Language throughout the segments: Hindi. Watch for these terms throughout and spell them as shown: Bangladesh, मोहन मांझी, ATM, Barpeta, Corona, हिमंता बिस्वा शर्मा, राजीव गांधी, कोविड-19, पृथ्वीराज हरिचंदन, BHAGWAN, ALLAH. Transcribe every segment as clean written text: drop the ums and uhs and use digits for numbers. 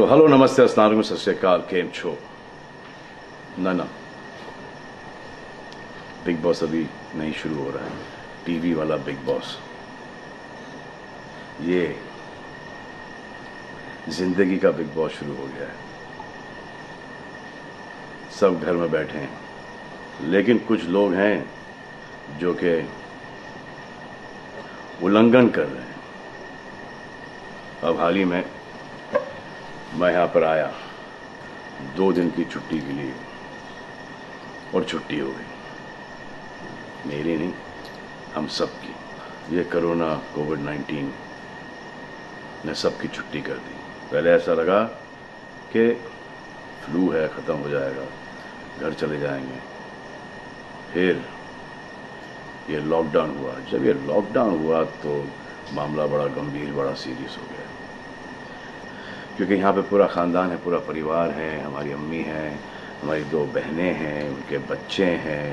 तो हेलो नमस्ते अस्सलाम सत्यकाल केम छो ना बिग बॉस अभी नहीं शुरू हो रहा है। टीवी वाला बिग बॉस ये जिंदगी का बिग बॉस शुरू हो गया है। सब घर में बैठे हैं, लेकिन कुछ लोग हैं जो कि उल्लंघन कर रहे हैं। अब हाल ही में मैं यहाँ पर आया 2 दिन की छुट्टी के लिए और छुट्टी हो गई, मेरी नहीं हम सब की। ये कोरोना कोविड-19 ने सबकी छुट्टी कर दी। पहले ऐसा लगा कि फ्लू है, ख़त्म हो जाएगा, घर चले जाएंगे। फिर ये लॉकडाउन हुआ। जब ये लॉकडाउन हुआ तो मामला बड़ा गंभीर, बड़ा सीरियस हो गया, क्योंकि यहाँ पे पूरा ख़ानदान है, पूरा परिवार है। हमारी अम्मी हैं, हमारी 2 बहनें हैं, उनके बच्चे हैं,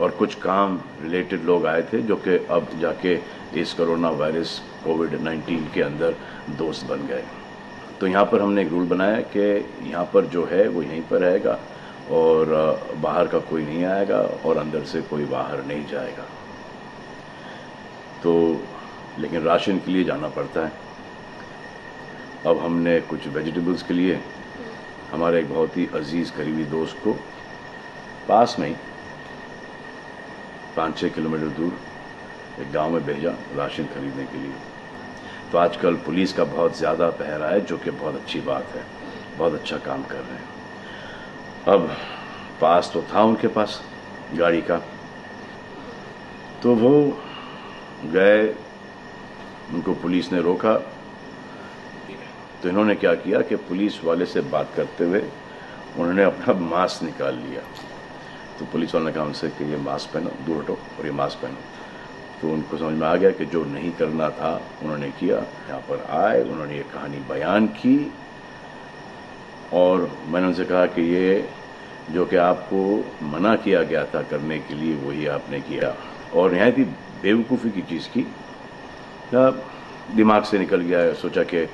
और कुछ काम रिलेटेड लोग आए थे जो कि अब जाके इस कोरोना वायरस कोविड-19 के अंदर दोस्त बन गए। तो यहाँ पर हमने एक रूल बनाया कि यहाँ पर जो है वो यहीं पर रहेगा और बाहर का कोई नहीं आएगा और अंदर से कोई बाहर नहीं जाएगा। तो लेकिन राशन के लिए जाना पड़ता है। अब हमने कुछ वेजिटेबल्स के लिए हमारे एक बहुत ही अजीज़ करीबी दोस्त को पास में ही 5-6 किलोमीटर दूर एक गांव में भेजा राशन खरीदने के लिए। तो आजकल पुलिस का बहुत ज़्यादा पहरा है, जो कि बहुत अच्छी बात है, बहुत अच्छा काम कर रहे हैं। अब पास तो था उनके पास गाड़ी का, तो वो गए, उनको पुलिस ने रोका। तो इन्होंने क्या किया कि पुलिस वाले से बात करते हुए उन्होंने अपना मास्क निकाल लिया। तो पुलिस वाले ने कहा उनसे कि ये मास्क पहनो, दूर हटो और ये मास्क पहनो। तो उनको समझ में आ गया कि जो नहीं करना था उन्होंने किया। यहाँ पर आए, उन्होंने ये कहानी बयान की और मैंने उनसे कहा कि ये जो कि आपको मना किया गया था करने के लिए वही आपने किया। और नहायत ही बेवकूफ़ी की चीज़ की, दिमाग से निकल गया। सोचा कि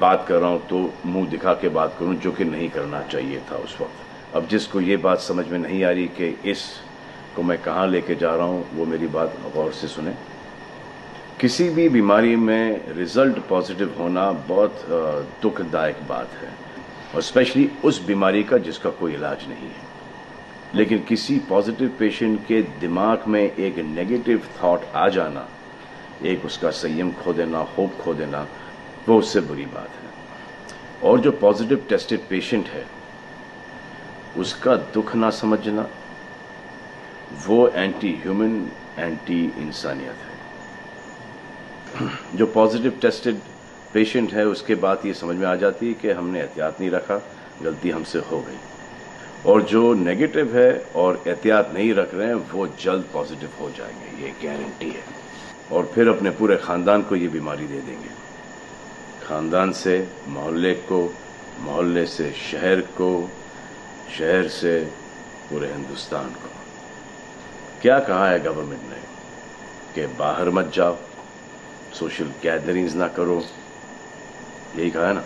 बात कर रहा हूँ तो मुंह दिखा के बात करूँ, जो कि नहीं करना चाहिए था उस वक्त। अब जिसको ये बात समझ में नहीं आ रही कि इसको मैं कहाँ लेके जा रहा हूँ, वो मेरी बात गौर से सुने। किसी भी बीमारी में रिज़ल्ट पॉजिटिव होना बहुत दुखदायक बात है, और स्पेशली उस बीमारी का जिसका कोई इलाज नहीं है। लेकिन किसी पॉजिटिव पेशेंट के दिमाग में एक नेगेटिव थाट आ जाना, एक उसका संयम खो देना, होप खो देना, वो उससे बुरी बात है। और जो पॉजिटिव टेस्टेड पेशेंट है उसका दुख ना समझना, वो एंटी ह्यूमन, एंटी इंसानियत है। जो पॉजिटिव टेस्टेड पेशेंट है उसके बाद ये समझ में आ जाती है कि हमने एहतियात नहीं रखा, गलती हमसे हो गई। और जो नेगेटिव है और एहतियात नहीं रख रहे हैं वो जल्द पॉजिटिव हो जाएंगे, ये गारंटी है, और फिर अपने पूरे ख़ानदान को ये बीमारी दे देंगे। ख़ानदान से मोहल्ले को, मोहल्ले से शहर को, शहर से पूरे हिंदुस्तान को। क्या कहा है गवर्नमेंट ने कि बाहर मत जाओ, सोशल गैदरिंग्स ना करो, यही कहा है ना।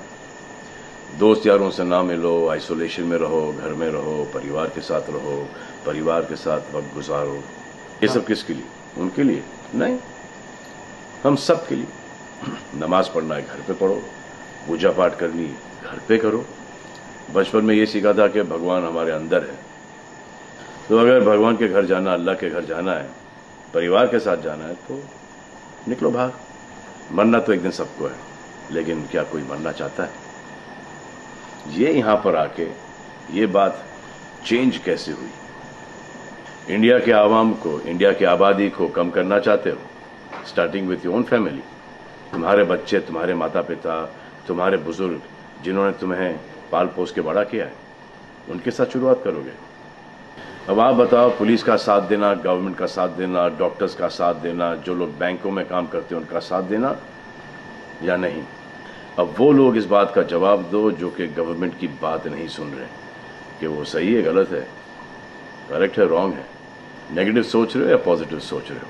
दोस्त यारों से ना मिलो, आइसोलेशन में रहो, घर में रहो, परिवार के साथ रहो, परिवार के साथ वक्त गुजारो। ये सब किसके लिए? उनके लिए नहीं, हम सब के लिए। नमाज पढ़ना है घर पे पढ़ो, पूजा पाठ करनी है घर पे करो। बचपन में ये सीखा था कि भगवान हमारे अंदर है, तो अगर भगवान के घर जाना, अल्लाह के घर जाना है, परिवार के साथ जाना है, तो निकलो बाहर। मरना तो एक दिन सबको है, लेकिन क्या कोई मरना चाहता है? ये यहाँ पर आके ये बात चेंज कैसे हुई? इंडिया के आवाम को, इंडिया की आबादी को कम करना चाहते हो, starting with your own family. तुम्हारे बच्चे, तुम्हारे माता पिता, तुम्हारे बुजुर्ग, जिन्होंने तुम्हें पाल पोस के बड़ा किया है, उनके साथ शुरुआत करोगे। अब आप बताओ, पुलिस का साथ देना, गवर्नमेंट का साथ देना, डॉक्टर्स का साथ देना, जो लोग बैंकों में काम करते हैं उनका साथ देना या नहीं? अब वो लोग इस बात का जवाब दो जो कि गवर्नमेंट की बात नहीं सुन रहे, कि वो सही है, गलत है, करेक्ट है, रॉन्ग है, नेगेटिव सोच रहे हो या पॉजिटिव सोच रहे हो।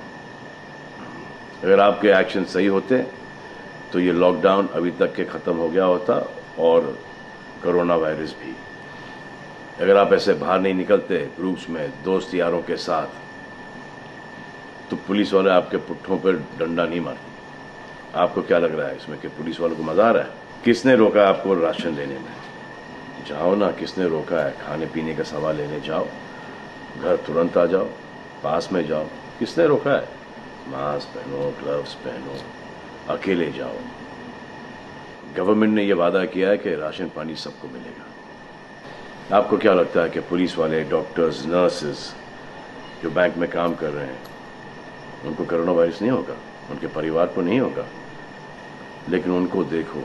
अगर आपके एक्शन सही होते तो ये लॉकडाउन अभी तक के ख़त्म हो गया होता और कोरोना वायरस भी। अगर आप ऐसे बाहर नहीं निकलते ग्रुप्स में दोस्त यारों के साथ, तो पुलिस वाले आपके पुट्ठों पर डंडा नहीं मारते। आपको क्या लग रहा है इसमें कि पुलिस वालों को मजा आ रहा है? किसने रोका आपको राशन लेने में? जाओ ना, किसने रोका है? खाने पीने का सामान लेने जाओ, घर तुरंत आ जाओ, पास में जाओ, किसने रोका है? मास्क पहनो, ग्लव्स पहनो, अकेले जाओ। गवर्नमेंट ने यह वादा किया है कि राशन पानी सबको मिलेगा। आपको क्या लगता है कि पुलिस वाले, डॉक्टर्स, नर्सेस जो बैंक में काम कर रहे हैं, उनको कोरोना वायरस नहीं होगा? उनके परिवार को नहीं होगा? लेकिन उनको देखो,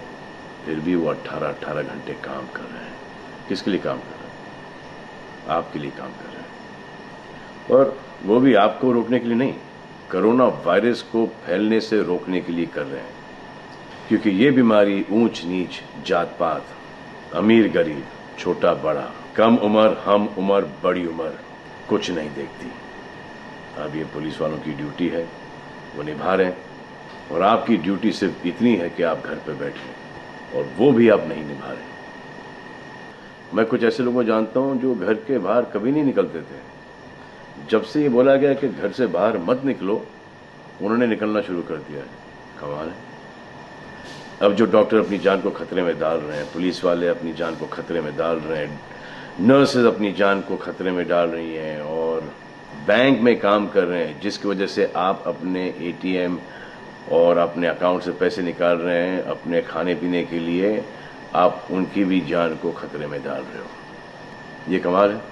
फिर भी वो 18-18 घंटे काम कर रहे हैं। किसके लिए काम कर रहे हैं? आपके लिए काम कर रहे हैं, और वो भी आपको रोकने के लिए नहीं, कोरोना वायरस को फैलने से रोकने के लिए कर रहे हैं। क्योंकि ये बीमारी ऊंच नीच, जात पात, अमीर गरीब, छोटा बड़ा, कम उम्र, हम उम्र, बड़ी उम्र, कुछ नहीं देखती। अब ये पुलिस वालों की ड्यूटी है, वो निभा रहे हैं, और आपकी ड्यूटी सिर्फ इतनी है कि आप घर पर बैठें, और वो भी आप नहीं निभा रहे। मैं कुछ ऐसे लोगों को जानता हूँ जो घर के बाहर कभी नहीं निकलते थे। जब से ये बोला गया कि घर से बाहर मत निकलो, उन्होंने निकलना शुरू कर दिया है। कमाल है। अब जो डॉक्टर अपनी जान को खतरे में डाल रहे हैं, पुलिस वाले अपनी जान को खतरे में डाल रहे हैं, नर्सेज अपनी जान को खतरे में डाल रही हैं, और बैंक में काम कर रहे हैं, जिसकी वजह से आप अपने ATM और अपने अकाउंट से पैसे निकाल रहे हैं अपने खाने पीने के लिए, आप उनकी भी जान को खतरे में डाल रहे हो। ये कमाल है।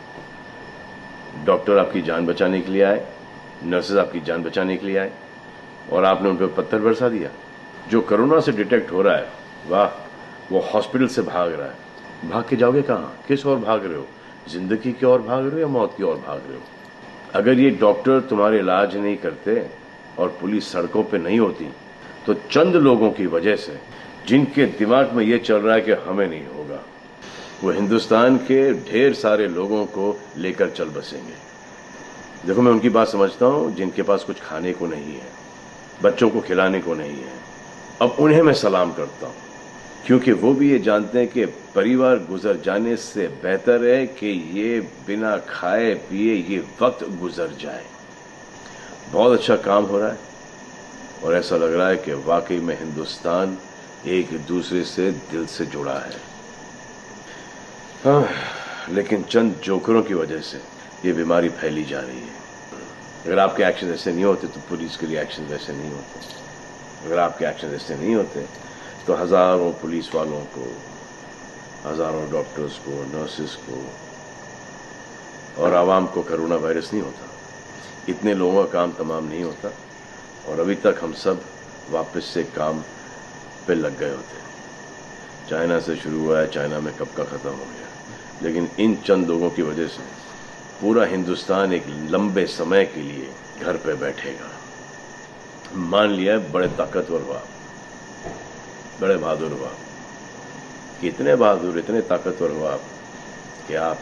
डॉक्टर आपकी जान बचाने के लिए आए, नर्सेज आपकी जान बचाने के लिए आए, और आपने उन पर पत्थर बरसा दिया। जो कोरोना से डिटेक्ट हो रहा है, वाह, वो हॉस्पिटल से भाग रहा है। भाग के जाओगे कहाँ? किस ओर भाग रहे हो? जिंदगी की ओर भाग रहे हो या मौत की ओर भाग रहे हो? अगर ये डॉक्टर तुम्हारे इलाज नहीं करते और पुलिस सड़कों पे नहीं होती, तो चंद लोगों की वजह से जिनके दिमाग में ये चल रहा है कि हमें नहीं होगा, वो हिंदुस्तान के ढेर सारे लोगों को लेकर चल बसेंगे। देखो, मैं उनकी बात समझता हूँ जिनके पास कुछ खाने को नहीं है, बच्चों को खिलाने को नहीं है। अब उन्हें मैं सलाम करता हूँ, क्योंकि वो भी ये जानते हैं कि परिवार गुजर जाने से बेहतर है कि ये बिना खाए पिए ये वक्त गुजर जाए। बहुत अच्छा काम हो रहा है, और ऐसा लग रहा है कि वाकई में हिंदुस्तान एक दूसरे से दिल से जुड़ा है। हाँ, लेकिन चंद जोकरों की वजह से ये बीमारी फैली जा रही है। अगर आपके एक्शन ऐसे नहीं होते तो पुलिस के लिए एक्शन वैसे नहीं होते। अगर आपके एक्शन ऐसे नहीं होते तो हज़ारों पुलिस वालों को, हज़ारों डॉक्टर्स को, नर्सेस को और आवाम को कोरोना वायरस नहीं होता। इतने लोगों का काम तमाम नहीं होता, और अभी तक हम सब वापस से काम पे लग गए होते। चाइना से शुरू हुआ है, चाइना में कब का ख़त्म हो गया, लेकिन इन चंद लोगों की वजह से पूरा हिंदुस्तान एक लंबे समय के लिए घर पे बैठेगा। मान लिया बड़े ताकतवर हुआ, बड़े बहादुर हुआ, इतने बहादुर, इतने ताकतवर हुआ कि आप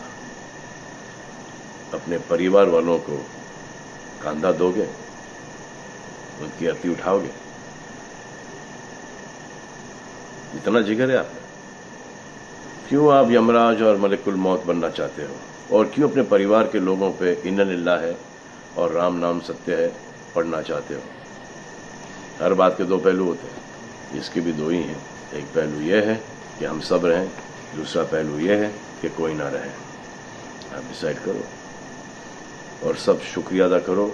अपने परिवार वालों को कांधा दोगे, उनकी अर्थी उठाओगे? इतना जिगर है आप? क्यों आप यमराज और मलिकुल मौत बनना चाहते हो, और क्यों अपने परिवार के लोगों पे इन्ना लिल्ला है और राम नाम सत्य है पढ़ना चाहते हो? हर बात के दो पहलू होते हैं, इसके भी दो ही हैं। एक पहलू यह है कि हम सब रहें, दूसरा पहलू यह है कि कोई ना रहे। आप डिसाइड करो, और सब शुक्रिया अदा करो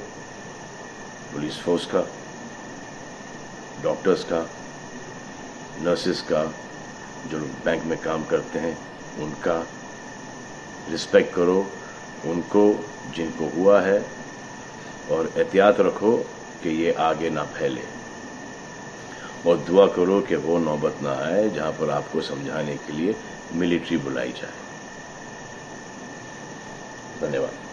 पुलिस फोर्स का, डॉक्टर्स का, नर्सेस का, जो लोग बैंक में काम करते हैं उनका। रिस्पेक्ट करो उनको जिनको हुआ है, और एहतियात रखो कि ये आगे ना फैले, और दुआ करो कि वो नौबत ना आए जहाँ पर आपको समझाने के लिए मिलिट्री बुलाई जाए। धन्यवाद।